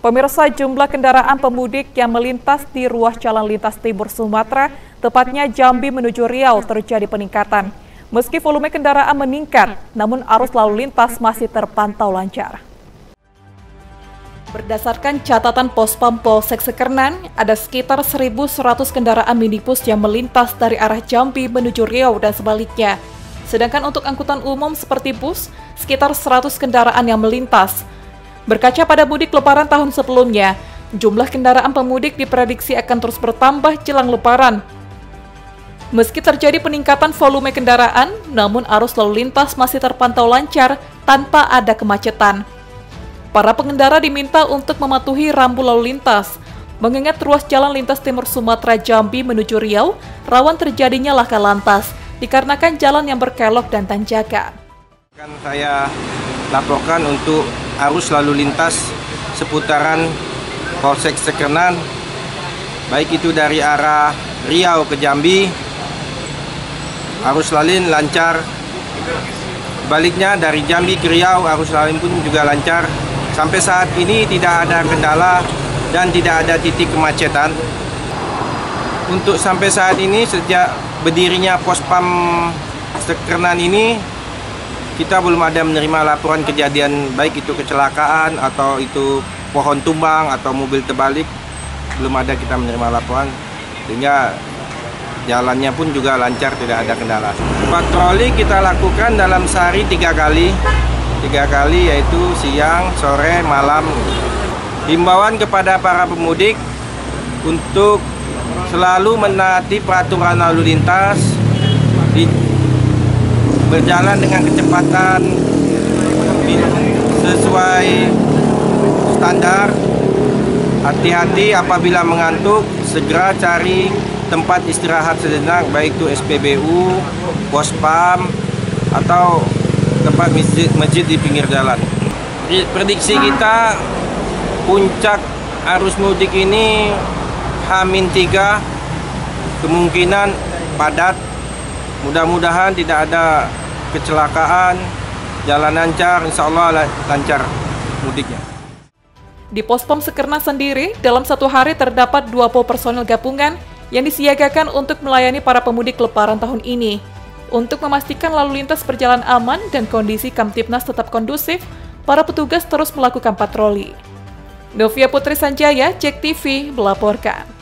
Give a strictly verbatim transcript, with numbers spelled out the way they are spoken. Pemirsa, jumlah kendaraan pemudik yang melintas di ruas jalan lintas timur Sumatera, tepatnya Jambi menuju Riau, terjadi peningkatan. Meski volume kendaraan meningkat, namun arus lalu lintas masih terpantau lancar. Berdasarkan catatan Pospam Polsek Sekernan, ada sekitar seribu seratus kendaraan minibus yang melintas dari arah Jambi menuju Riau dan sebaliknya. Sedangkan untuk angkutan umum seperti bus, sekitar seratus kendaraan yang melintas. Berkaca pada mudik Lebaran tahun sebelumnya, jumlah kendaraan pemudik diprediksi akan terus bertambah jelang Lebaran. Meski terjadi peningkatan volume kendaraan, namun arus lalu lintas masih terpantau lancar tanpa ada kemacetan. Para pengendara diminta untuk mematuhi rambu lalu lintas, mengingat ruas jalan lintas timur Sumatera Jambi menuju Riau rawan terjadinya laka lantas, dikarenakan jalan yang berkelok dan tanjakan. Akan saya laporkan untuk arus lalu lintas seputaran Polsek Sekernan, baik itu dari arah Riau ke Jambi, arus lalu lintas lancar. Baliknya dari Jambi ke Riau, arus lalu lintas pun juga lancar. Sampai saat ini tidak ada kendala dan tidak ada titik kemacetan. Untuk sampai saat ini, sejak berdirinya Pospam Sekernan ini, kita belum ada menerima laporan kejadian, baik itu kecelakaan atau itu pohon tumbang atau mobil terbalik. Belum ada kita menerima laporan, sehingga jalannya pun juga lancar, tidak ada kendala. Patroli kita lakukan dalam sehari tiga kali, tiga kali yaitu siang, sore, malam. Himbauan kepada para pemudik untuk selalu menaati peraturan lalu lintas, di berjalan dengan kecepatan sesuai standar, hati-hati apabila mengantuk, segera cari tempat istirahat sejenak, baik itu S P B U, Pospam, atau tempat masjid di pinggir jalan. Prediksi kita puncak arus mudik ini H minus tiga, kemungkinan padat. Mudah-mudahan tidak ada kecelakaan, jalan lancar, insya Allah lancar mudiknya. Di Pospam Sekernan sendiri, dalam satu hari terdapat dua puluh personel gabungan yang disiagakan untuk melayani para pemudik Lebaran tahun ini. Untuk memastikan lalu lintas berjalan aman dan kondisi Kamtipnas tetap kondusif, para petugas terus melakukan patroli. Novia Putri Sanjaya, Jek T V, melaporkan.